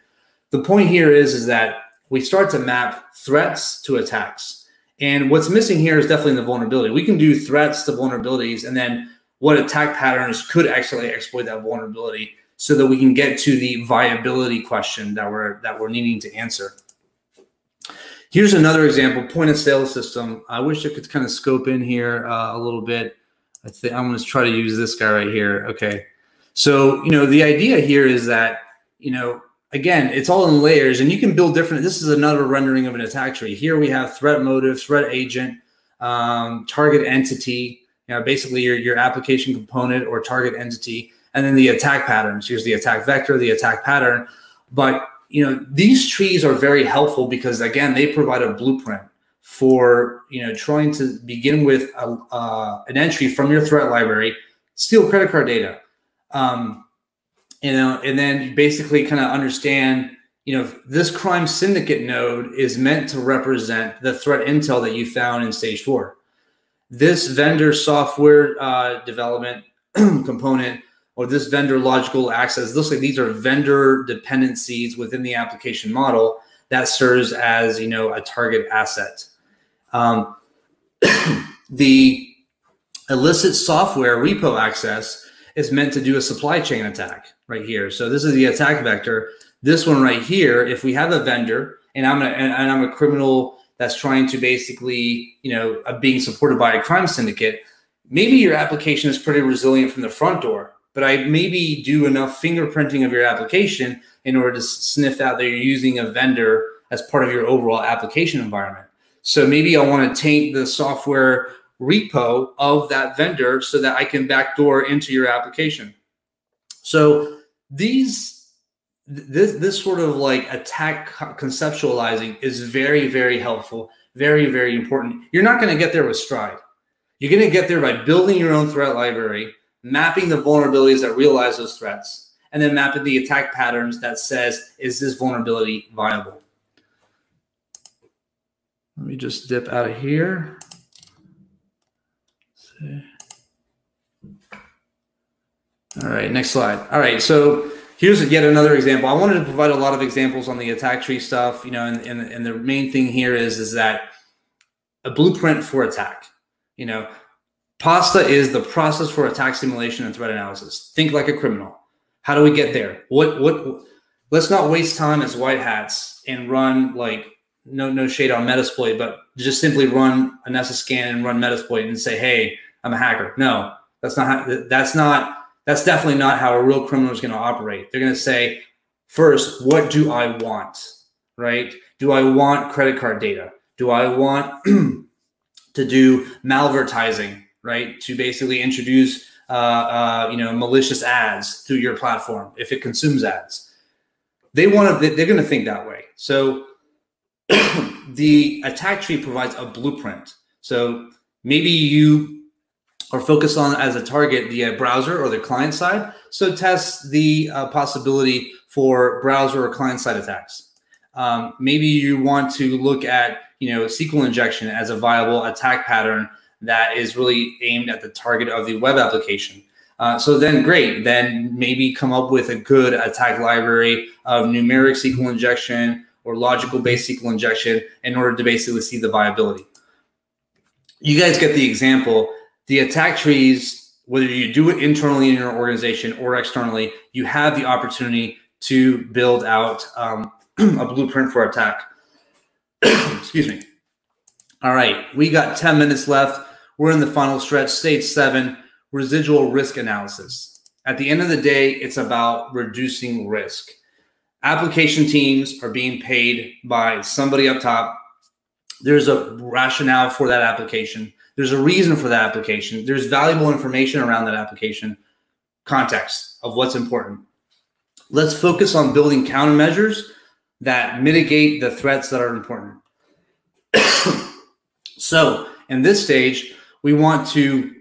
The point here is that we start to map threats to attacks. And what's missing here is definitely the vulnerability. We can do threats to vulnerabilities and then what attack patterns could actually exploit that vulnerability so that we can get to the viability question that we're needing to answer. Here's another example, point of sale system. I wish I could kind of scope in here a little bit. I think I'm going to try to use this guy right here. Okay. So, you know, the idea here is that, you know, again, it's all in layers and you can build different. This is another rendering of an attack tree. Here we have threat motive, threat agent, target entity, you know, basically your application component or target entity, and then the attack patterns. Here's the attack vector, the attack pattern. But, you know, these trees are very helpful because, again, they provide a blueprint for, you know, trying to begin with an entry from your threat library, steal credit card data. You know, and then you basically kind of understand, you know, this crime syndicate node is meant to represent the threat intel that you found in stage 4. This vendor software development component or this vendor logical access, looks like these are vendor dependencies within the application model that serves as, you know, a target asset. The illicit software repo access is meant to do a supply chain attack right here. So this is the attack vector. This one right here, if we have a vendor and I'm a criminal that's trying to basically, you know, being supported by a crime syndicate, maybe your application is pretty resilient from the front door, but I maybe do enough fingerprinting of your application in order to sniff out that you're using a vendor as part of your overall application environment. So maybe I want to taint the software repo of that vendor so that I can backdoor into your application. So this sort of like attack conceptualizing is very, very helpful, very, very important. You're not going to get there with Stride. You're going to get there by building your own threat library, mapping the vulnerabilities that realize those threats, and then mapping the attack patterns that says, is this vulnerability viable? Let me just dip out of here. All right, next slide. All right, so here's yet another example. I wanted to provide a lot of examples on the attack tree stuff, you know, and the main thing here is that a blueprint for attack. You know, PASTA is the process for attack simulation and threat analysis. Think like a criminal. How do we get there? What? Let's not waste time as white hats and run like, no shade on Metasploit, but just simply run a Nessus scan and run Metasploit and say, hey, I'm a hacker. No, that's not how, that's definitely not how a real criminal is going to operate. They're going to say, first, what do I want, right? Do I want credit card data? Do I want to do malvertising, right? To basically introduce, you know, malicious ads through your platform if it consumes ads. They're going to think that way. So The attack tree provides a blueprint. So maybe you are focused on, as a target, the browser or the client side. So test the possibility for browser or client side attacks. Maybe you want to look at, SQL injection as a viable attack pattern that is really aimed at the target of the web application. So then great, then maybe come up with a good attack library of numeric SQL injection or logical-based SQL injection in order to basically see the viability. You guys get the example. The attack trees, whether you do it internally in your organization or externally, you have the opportunity to build out a blueprint for attack. Excuse me. All right, we got 10 minutes left. We're in the final stretch, stage 7, residual risk analysis. At the end of the day, it's about reducing risk. Application teams are being paid by somebody up top. There's a rationale for that application. There's a reason for that application. There's valuable information around that application, context of what's important. Let's focus on building countermeasures that mitigate the threats that are important. So in this stage, we want to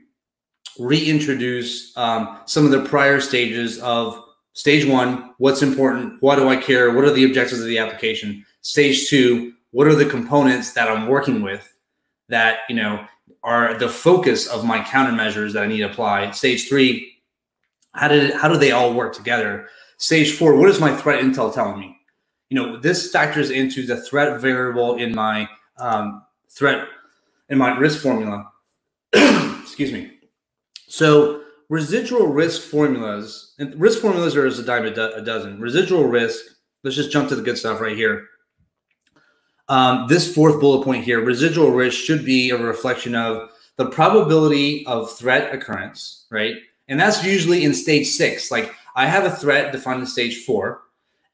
reintroduce some of the prior stages of stage 1, what's important, why do I care, what are the objectives of the application? Stage 2, what are the components that I'm working with that, are the focus of my countermeasures that I need to apply? Stage 3, how do they all work together? Stage 4, what is my threat intel telling me? This factors into the threat variable in my risk formula. Excuse me. So residual risk formulas, and risk formulas are as a dime a dozen. Residual risk, let's just jump to the good stuff right here. This 4th bullet point here, residual risk should be a reflection of the probability of threat occurrence, right? And that's usually in stage 6. Like I have a threat defined in stage 4,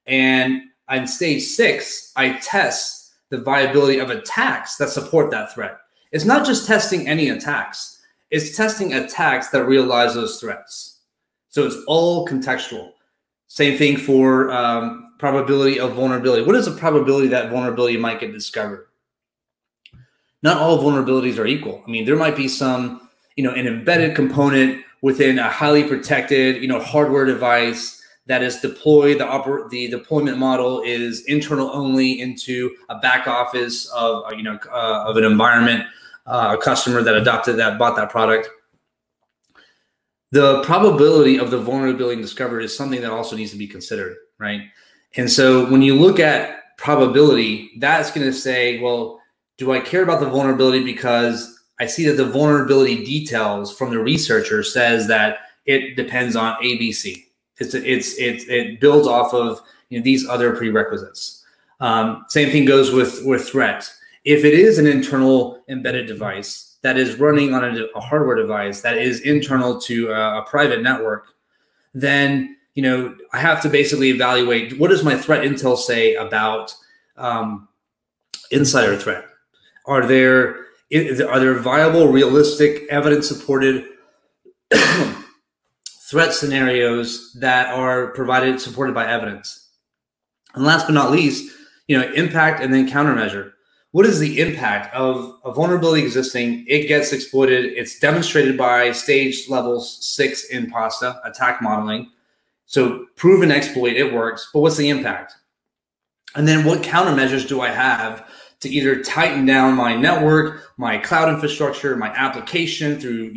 and in stage 6, I test the viability of attacks that support that threat. It's not just testing any attacks. It's testing attacks that realize those threats. So it's all contextual. Same thing for probability of vulnerability. What is the probability that vulnerability might get discovered? Not all vulnerabilities are equal. I mean, there might be some, an embedded component within a highly protected, hardware device that is deployed, the deployment model is internal only into a back office of, of an environment, a customer that bought that product. The probability of the vulnerability discovered is something that also needs to be considered, right? And so when you look at probability, that's going to say, well, do I care about the vulnerability because I see that the vulnerability details from the researcher says that it depends on ABC. It builds off of these other prerequisites. Same thing goes with threat. If it is an internal embedded device that is running on a hardware device that is internal to a private network, then I have to basically evaluate, what does my threat intel say about insider threat? Are there viable, realistic, evidence supported threat scenarios that are supported by evidence? And last but not least, impact and then countermeasure. What is the impact of a vulnerability existing? It gets exploited. It's demonstrated by stage level 6 in PASTA, attack modeling. So prove an exploit, it works, but what's the impact? And then what countermeasures do I have to either tighten down my network, my cloud infrastructure, my application through,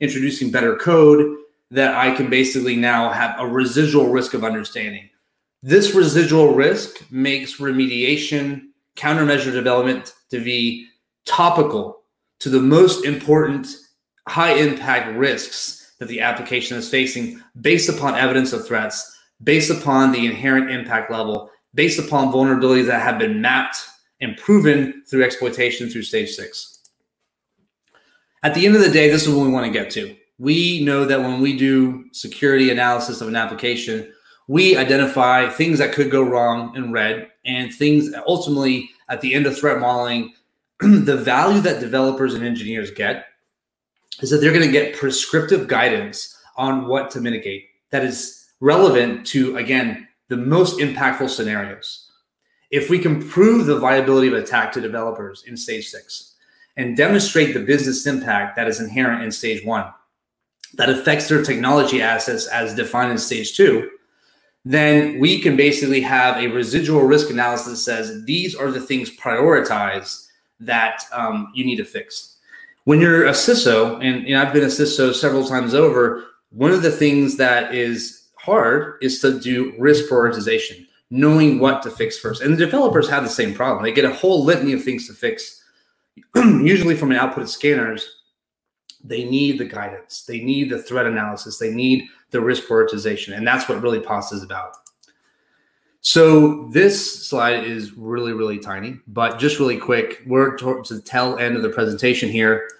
introducing better code, that I can basically now have a residual risk of understanding. This residual risk makes remediation, countermeasure development to be topical to the most important high impact risks that the application is facing based upon evidence of threats, based upon the inherent impact level, based upon vulnerabilities that have been mapped and proven through exploitation through stage 6. At the end of the day, this is what we want to get to. We know that when we do security analysis of an application, we identify things that could go wrong in red and things ultimately at the end of threat modeling, the value that developers and engineers get is that they're going to get prescriptive guidance on what to mitigate that is relevant to, again, the most impactful scenarios. if we can prove the viability of attack to developers in stage 6 and demonstrate the business impact that is inherent in stage 1 that affects their technology assets as defined in stage 2, then we can basically have a residual risk analysis that says these are the things prioritized that you need to fix. When you're a CISO, and I've been a CISO several times over, one of the things that is hard is to do risk prioritization, knowing what to fix first. And the developers have the same problem. They get a whole litany of things to fix. Usually from an output of scanners, they need the guidance. They need the threat analysis. They need the risk prioritization. And that's what really PASTA is about. So this slide is really, really tiny, but just really quick, we're towards the tail end of the presentation here.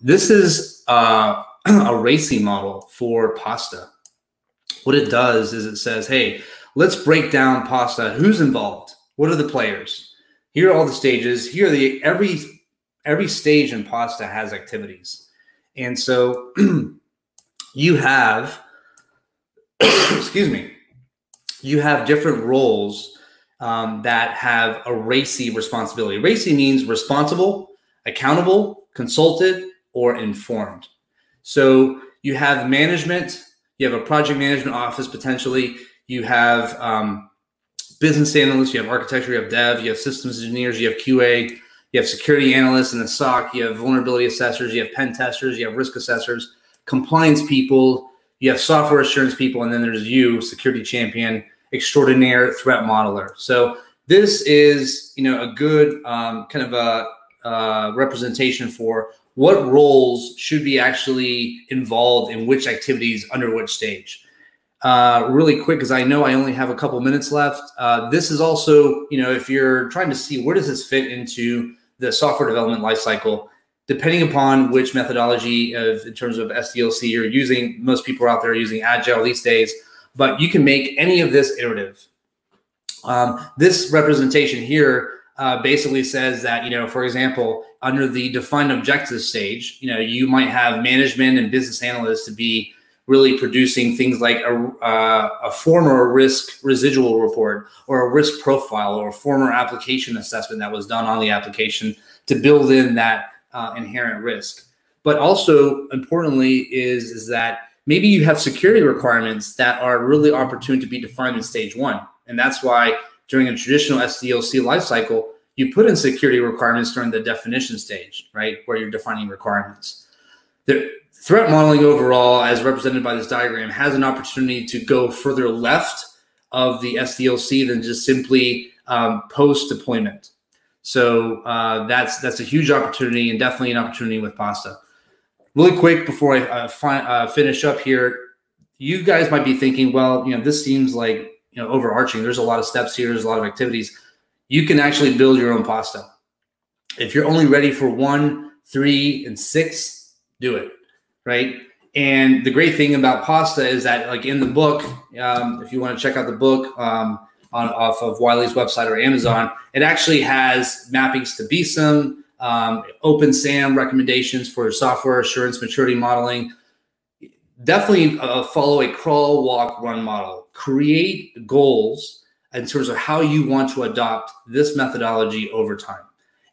This is a racing model for PASTA. What it does is it says, hey, let's break down PASTA. Who's involved? What are the players? Here are all the stages. Here are the every stage in PASTA has activities. And so you have, excuse me, you have different roles that have a RACI responsibility. RACI means responsible, accountable, consulted, or informed. So you have management, you have a project management office potentially, you have business analysts, you have architecture, you have dev, you have systems engineers, you have QA, you have security analysts and the SOC, you have vulnerability assessors, you have pen testers, you have risk assessors, compliance people, you have software assurance people, and then there's you, security champion, extraordinaire threat modeler. So this is, a good kind of a representation for what roles should be actually involved in which activities under which stage. Really quick, because I know I only have a couple minutes left. This is also, if you're trying to see where does this fit into the software development lifecycle, depending upon which methodology in terms of SDLC you're using. Most people out there are using Agile these days, but you can make any of this iterative. This representation here basically says that, for example, under the defined objectives stage, you might have management and business analysts to be really producing things like a former risk residual report or a risk profile or a former application assessment that was done on the application to build in that inherent risk. But also importantly is that maybe you have security requirements that are really opportune to be defined in stage 1. And that's why during a traditional SDLC lifecycle, you put in security requirements during the definition stage, right? Where you're defining requirements. The threat modeling overall, as represented by this diagram, has an opportunity to go further left of the SDLC than just simply post-deployment. So that's a huge opportunity, and definitely an opportunity with PASTA. Really quick before I finish up here, you guys might be thinking, well, this seems like overarching. There's a lot of steps here. There's a lot of activities. You can actually build your own PASTA. If you're only ready for 1, 3, and 6, do it, right? And the great thing about PASTA is that, like in the book, if you want to check out the book, off of Wiley's website or Amazon, it actually has mappings to BSIM, open SAM recommendations for software assurance maturity modeling. Definitely follow a crawl, walk, run model. Create goals in terms of how you want to adopt this methodology over time.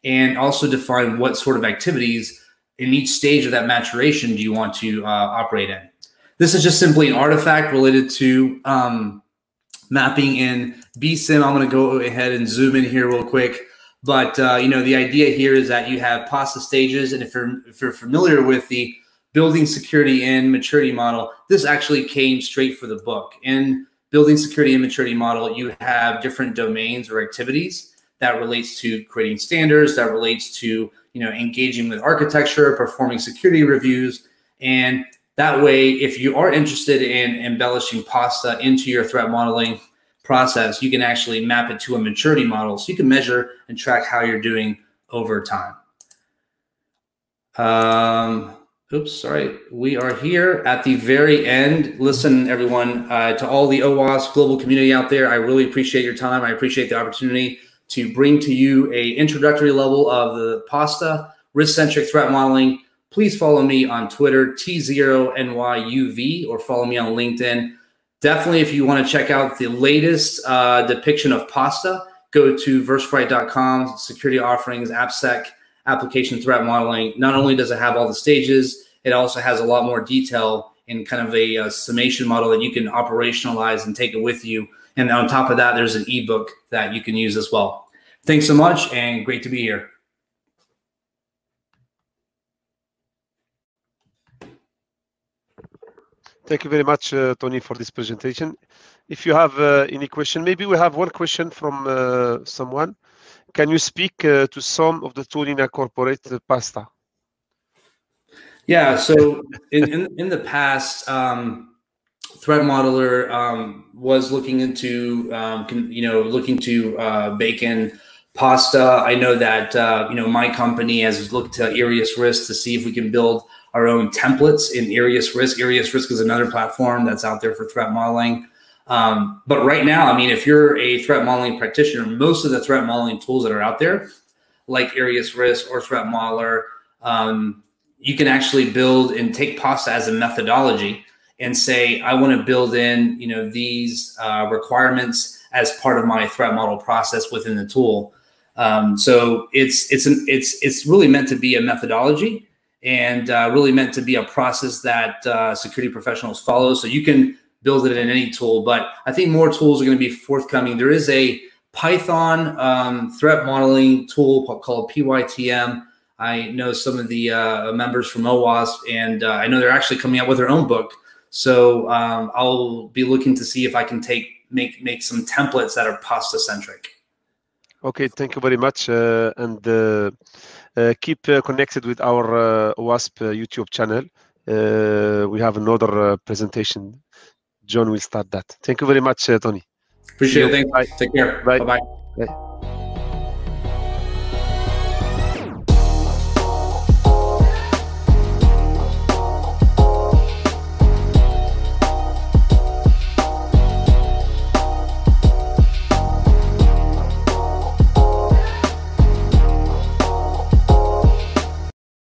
And also define what sort of activities in each stage of that maturation do you want to operate in. This is just simply an artifact related to mapping in BSIM. I'm going to go ahead and zoom in here real quick, but the idea here is that you have PASTA stages, and if you're familiar with the building security and maturity model, this actually came straight for the book. In building security and maturity model, you have different domains or activities that relates to creating standards, that relates to engaging with architecture, performing security reviews, and that way, if you are interested in embellishing PASTA into your threat modeling process, you can actually map it to a maturity model so you can measure and track how you're doing over time. Oops, sorry. We are here at the very end. Listen, everyone, to all the OWASP global community out there, I really appreciate your time. I appreciate the opportunity to bring to you an introductory level of the PASTA risk-centric threat modeling. Please follow me on Twitter, T0NYUV, or follow me on LinkedIn. Definitely, if you want to check out the latest depiction of PASTA, go to Versprite.com, security offerings, AppSec, application threat modeling. Not only does it have all the stages, it also has a lot more detail in kind of a summation model that you can operationalize and take it with you. And on top of that, there's an ebook that you can use as well. Thanks so much, and great to be here. Thank you very much, Tony, for this presentation. If you have any question, maybe we have one question from someone. Can you speak to some of the tools in a corporate PASTA? Yeah, so in the past, Threat Modeler was looking into, looking to bake in PASTA. I know that, my company has looked to Arius Risk to see if we can build our own templates in Arius Risk. Arius Risk is another platform that's out there for threat modeling. But right now, I mean, if you're a threat modeling practitioner, most of the threat modeling tools that are out there, like Arius Risk or Threat Modeler, you can actually build and take PASTA as a methodology and say, I want to build in, these requirements as part of my threat model process within the tool. So it's really meant to be a methodology, and really meant to be a process that security professionals follow. So you can build it in any tool, but I think more tools are going to be forthcoming. There is a Python threat modeling tool called PYTM. I know some of the members from OWASP, and I know they're actually coming out with their own book. So I'll be looking to see if I can make some templates that are PASTA-centric. Okay, thank you very much, and keep connected with our OWASP YouTube channel. We have another presentation. John will start that. Thank you very much, Tony. Appreciate it. Thanks. Bye. Take care. Bye. Bye-bye. Bye.